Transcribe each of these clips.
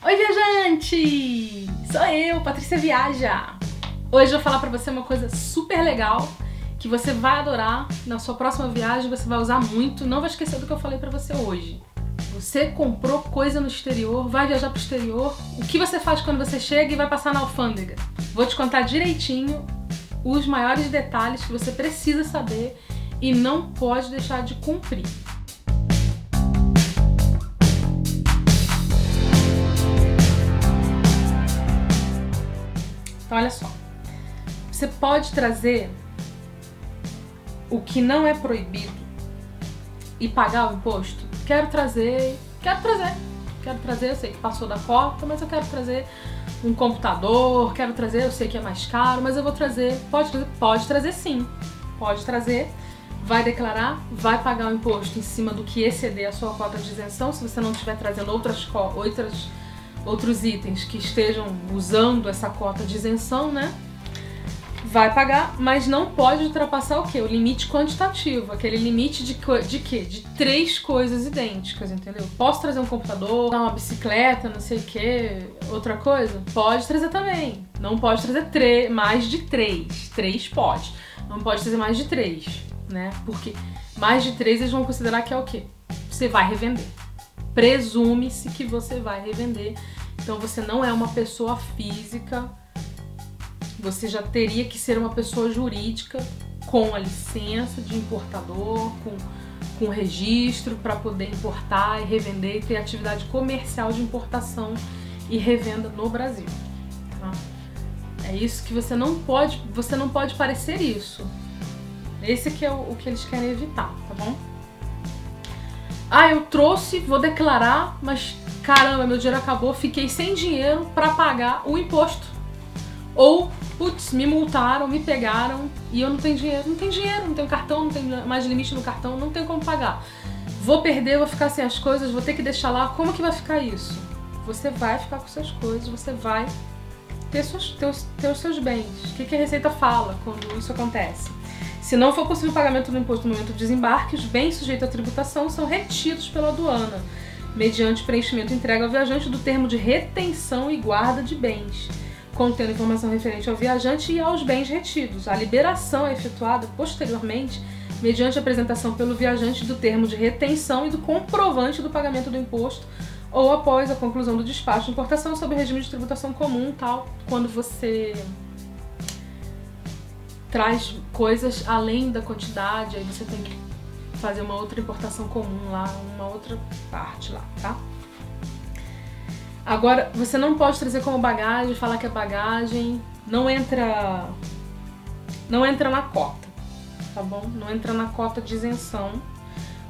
Oi, viajante! Sou eu, Patrícia Viaja! Hoje eu vou falar pra você uma coisa super legal que você vai adorar. Na sua próxima viagem você vai usar muito. Não vai esquecer do que eu falei pra você hoje. Você comprou coisa no exterior, vai viajar pro exterior. O que você faz quando você chega e vai passar na alfândega? Vou te contar direitinho os maiores detalhes que você precisa saber e não pode deixar de cumprir. Então, olha só, você pode trazer o que não é proibido e pagar o imposto? Quero trazer, eu sei que passou da cota, mas eu quero trazer um computador, quero trazer, eu sei que é mais caro, mas eu vou trazer. Pode trazer sim, pode trazer, vai declarar, vai pagar o imposto em cima do que exceder a sua cota de isenção, se você não estiver trazendo outros itens que estejam usando essa cota de isenção, né? Vai pagar, mas não pode ultrapassar o quê? O limite quantitativo, aquele limite de quê? De 3 coisas idênticas, entendeu? Posso trazer um computador, uma bicicleta, não sei o quê, outra coisa? Pode trazer também. Não pode trazer mais de 3. 3 pode. Não pode trazer mais de 3, né? Porque mais de 3 eles vão considerar que é o quê? Você vai revender. Presume-se que você vai revender, então você não é uma pessoa física, você já teria que ser uma pessoa jurídica com a licença de importador, com registro para poder importar e revender e ter atividade comercial de importação e revenda no Brasil. Tá? É isso que você não pode parecer isso. Esse que é o que eles querem evitar, tá bom? Ah, eu trouxe, vou declarar, mas caramba, meu dinheiro acabou, fiquei sem dinheiro para pagar o imposto. Ou, putz, me multaram, me pegaram e eu não tenho dinheiro. Não tenho dinheiro, não tenho cartão, não tenho mais limite no cartão, não tenho como pagar. Vou perder, vou ficar sem as coisas, vou ter que deixar lá. Como que vai ficar isso? Você vai ficar com suas coisas, você vai ter os seus bens. O que a Receita fala quando isso acontece? Se não for possível o pagamento do imposto no momento do desembarque, os bens sujeitos à tributação são retidos pela aduana, mediante preenchimento e entrega ao viajante do termo de retenção e guarda de bens, contendo informação referente ao viajante e aos bens retidos. A liberação é efetuada posteriormente, mediante apresentação pelo viajante do termo de retenção e do comprovante do pagamento do imposto, ou após a conclusão do despacho de importação sob regime de tributação comum, tal, quando você traz coisas além da quantidade, aí você tem que fazer uma outra importação comum lá, uma outra parte lá, tá? Agora, você não pode trazer como bagagem, falar que é bagagem, não entra na cota, tá bom? Não entra na cota de isenção,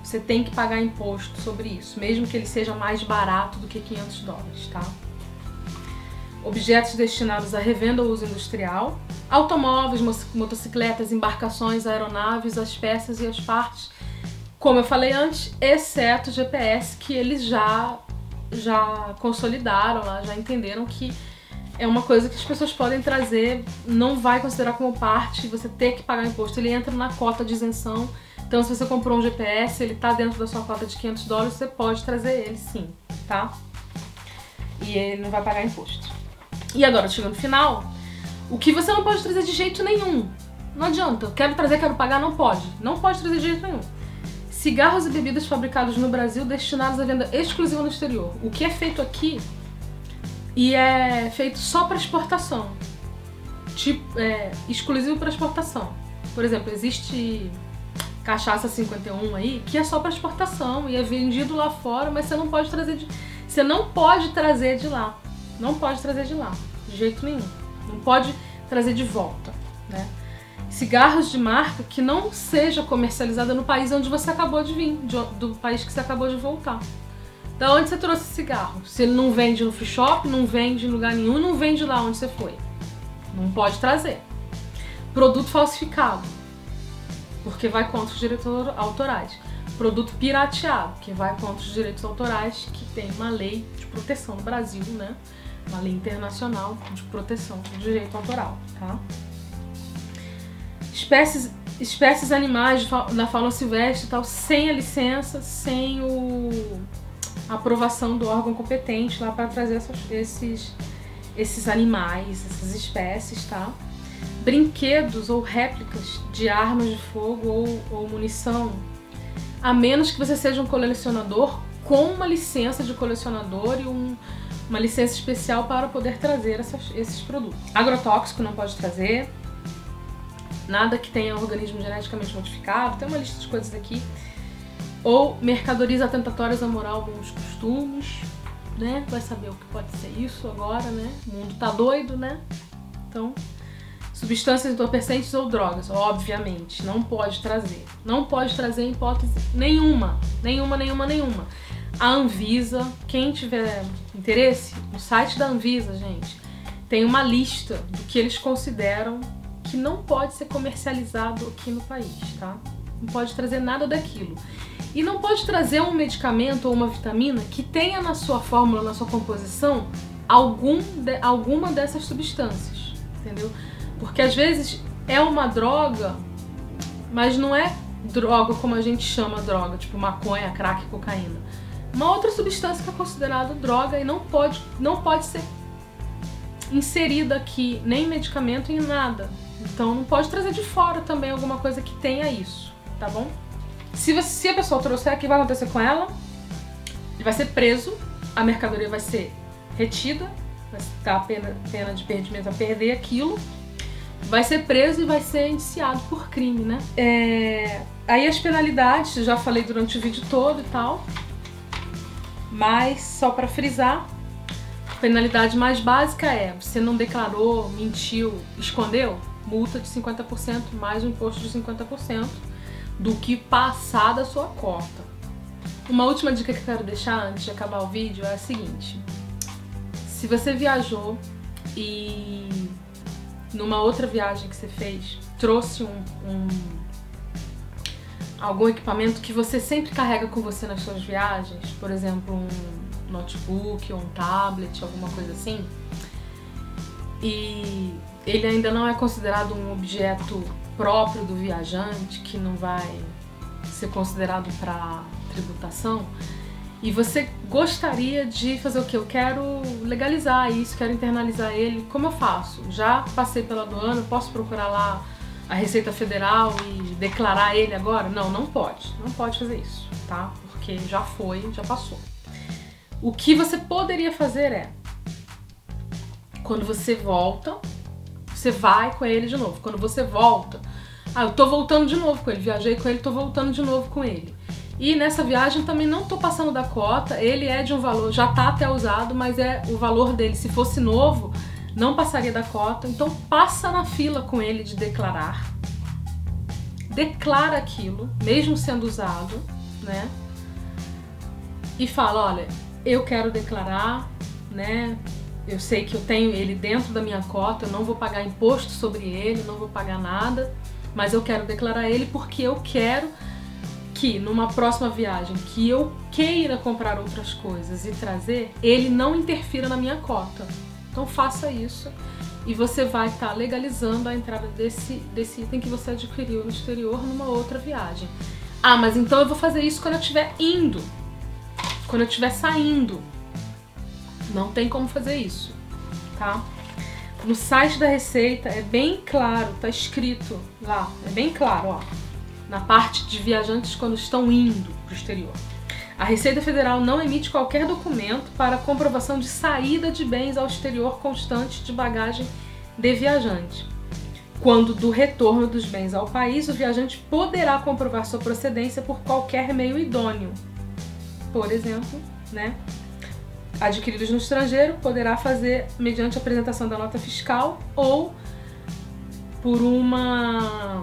você tem que pagar imposto sobre isso, mesmo que ele seja mais barato do que 500 dólares, tá? Objetos destinados à revenda ou uso industrial, automóveis, motocicletas, embarcações, aeronaves, as peças e as partes, como eu falei antes, exceto GPS, que eles já consolidaram, já entenderam que é uma coisa que as pessoas podem trazer, não vai considerar como parte, você ter que pagar imposto, ele entra na cota de isenção, então se você comprou um GPS, ele está dentro da sua cota de 500 dólares, você pode trazer ele sim, tá? E ele não vai pagar imposto. E agora, chegando no final, o que você não pode trazer de jeito nenhum? Não adianta, eu quero trazer, quero pagar, não pode. Não pode trazer de jeito nenhum. Cigarros e bebidas fabricados no Brasil destinados à venda exclusiva no exterior. O que é feito aqui e é feito só para exportação. Tipo, exclusivo para exportação. Por exemplo, existe cachaça 51 aí, que é só para exportação e é vendido lá fora, mas você não pode trazer de... Você não pode trazer de lá. Não pode trazer de lá, de jeito nenhum. Não pode trazer de volta, né? Cigarros de marca que não seja comercializada no país onde você acabou de vir, do país que você acabou de voltar. Da onde você trouxe esse cigarro? Se ele não vende no free shop, não vende em lugar nenhum, não vende lá onde você foi. Não pode trazer. Produto falsificado, porque vai contra os direitos autorais. Produto pirateado, que vai contra os direitos autorais, que tem uma lei de proteção no Brasil, né? Uma lei internacional de proteção do direito autoral, tá? Espécies animais da fauna silvestre e tal, sem a licença, sem o aprovação do órgão competente lá para trazer esses animais, essas espécies, tá? Brinquedos ou réplicas de armas de fogo ou munição, a menos que você seja um colecionador com uma licença de colecionador e uma licença especial para poder trazer esses produtos. Agrotóxico não pode trazer, nada que tenha organismo geneticamente modificado, tem uma lista de coisas aqui. Ou mercadorias atentatórias à moral, bons costumes, né? Vai saber o que pode ser isso agora, né? O mundo tá doido, né? Então, substâncias entorpecentes ou drogas, obviamente, não pode trazer. Não pode trazer em hipótese nenhuma, nenhuma. A Anvisa, quem tiver interesse, no site da Anvisa, gente, tem uma lista do que eles consideram que não pode ser comercializado aqui no país, tá? Não pode trazer nada daquilo. E não pode trazer um medicamento ou uma vitamina que tenha na sua fórmula, na sua composição, alguma dessas substâncias, entendeu? Porque às vezes é uma droga, mas não é droga como a gente chama droga, tipo maconha, crack, cocaína. Uma outra substância que é considerada droga e não pode ser inserida aqui, nem medicamento, em nada. Então não pode trazer de fora também alguma coisa que tenha isso, tá bom? Se a pessoa trouxer, o que vai acontecer com ela? Ele vai ser preso, a mercadoria vai ser retida, vai dar a pena de perdimento, a perder aquilo, vai ser preso e vai ser indiciado por crime, né? Aí as penalidades, eu já falei durante o vídeo todo e tal, mas só pra frisar, a penalidade mais básica é: você não declarou, mentiu, escondeu, multa de 50% mais um imposto de 50%. Do que passar da sua cota. Uma última dica que eu quero deixar antes de acabar o vídeo é a seguinte: se você viajou e numa outra viagem que você fez trouxe algum equipamento que você sempre carrega com você nas suas viagens, por exemplo, um notebook ou um tablet, alguma coisa assim, e ele ainda não é considerado um objeto próprio do viajante, que não vai ser considerado para tributação, e você gostaria de fazer o que? Eu quero legalizar isso, quero internalizar ele, como eu faço? Já passei pela aduana, posso procurar lá a Receita Federal e declarar ele agora? Não, não pode fazer isso, tá? Porque já foi, já passou. O que você poderia fazer é, quando você volta, você vai com ele de novo. Quando você volta, eu tô voltando de novo com ele, viajei com ele, tô voltando de novo com ele. E nessa viagem também não tô passando da cota, ele é de um valor, já tá até usado, mas é o valor dele. Se fosse novo, não passaria da cota, então passa na fila com ele de declarar. Declara aquilo, mesmo sendo usado, né? E fala, olha, eu quero declarar, né? Eu sei que eu tenho ele dentro da minha cota, eu não vou pagar imposto sobre ele, não vou pagar nada, mas eu quero declarar ele porque eu quero que numa próxima viagem que eu queira comprar outras coisas e trazer, ele não interfira na minha cota. Então faça isso e você vai estar legalizando a entrada desse item que você adquiriu no exterior numa outra viagem. Ah, mas então eu vou fazer isso quando eu estiver indo, quando eu estiver saindo. Não tem como fazer isso, tá? No site da Receita é bem claro, tá escrito lá, é bem claro, ó, na parte de viajantes quando estão indo pro exterior. A Receita Federal não emite qualquer documento para comprovação de saída de bens ao exterior constante de bagagem de viajante. Quando do retorno dos bens ao país, o viajante poderá comprovar sua procedência por qualquer meio idôneo. Por exemplo, né? Adquiridos no estrangeiro, poderá fazer mediante apresentação da nota fiscal ou por uma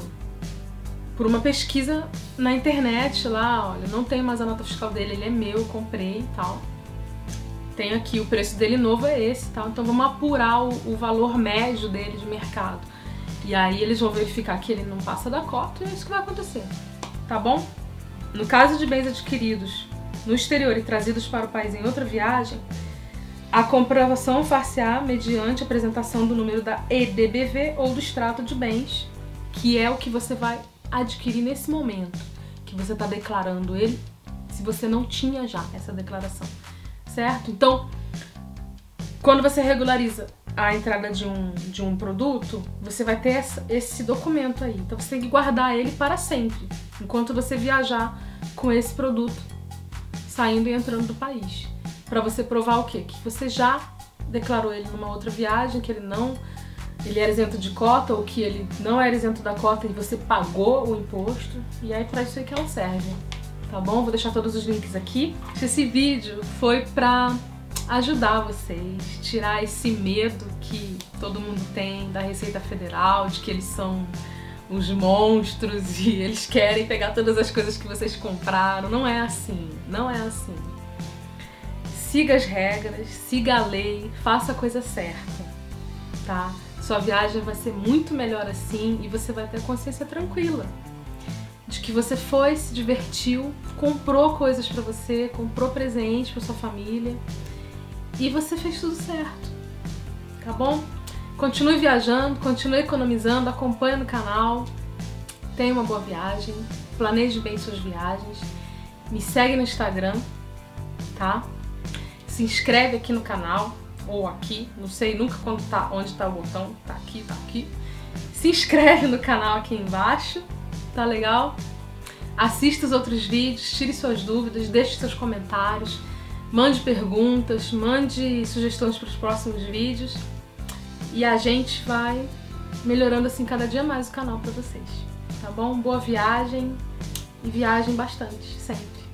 pesquisa na internet lá, olha, não tenho mais a nota fiscal dele, ele é meu, eu comprei e tal. Tenho aqui, o preço dele novo é esse, tal, então vamos apurar o valor médio dele de mercado. E aí eles vão verificar que ele não passa da cota e é isso que vai acontecer, tá bom? No caso de bens adquiridos no exterior e trazidos para o país em outra viagem, a comprovação far-se-á mediante a apresentação do número da EDBV ou do extrato de bens, que é o que você vai adquirir nesse momento, que você está declarando ele se você não tinha já essa declaração, certo? Então, quando você regulariza a entrada de um produto, você vai ter esse documento aí. Então você tem que guardar ele para sempre, enquanto você viajar com esse produto, saindo e entrando do país. Para você provar o quê? Que você já declarou ele numa outra viagem, que ele era isento de cota, ou que ele não era isento da cota e você pagou o imposto. E aí para isso é que ela serve, tá bom? Vou deixar todos os links aqui. Esse vídeo foi para ajudar vocês, tirar esse medo que todo mundo tem da Receita Federal, de que eles são os monstros e eles querem pegar todas as coisas que vocês compraram. Não é assim, não é assim. Siga as regras, siga a lei, faça a coisa certa, tá? Sua viagem vai ser muito melhor assim e você vai ter a consciência tranquila de que você foi, se divertiu, comprou coisas pra você, comprou presente pra sua família. E você fez tudo certo, tá bom? Continue viajando, continue economizando, acompanhe no canal. Tenha uma boa viagem, planeje bem suas viagens. Me segue no Instagram, tá? Se inscreve aqui no canal, ou aqui, não sei nunca quando tá, onde tá o botão, tá aqui, tá aqui. Se inscreve no canal aqui embaixo, tá legal? Assista os outros vídeos, tire suas dúvidas, deixe seus comentários. Mande perguntas, mande sugestões para os próximos vídeos e a gente vai melhorando assim cada dia mais o canal para vocês, tá bom? Boa viagem e viajem bastante, sempre.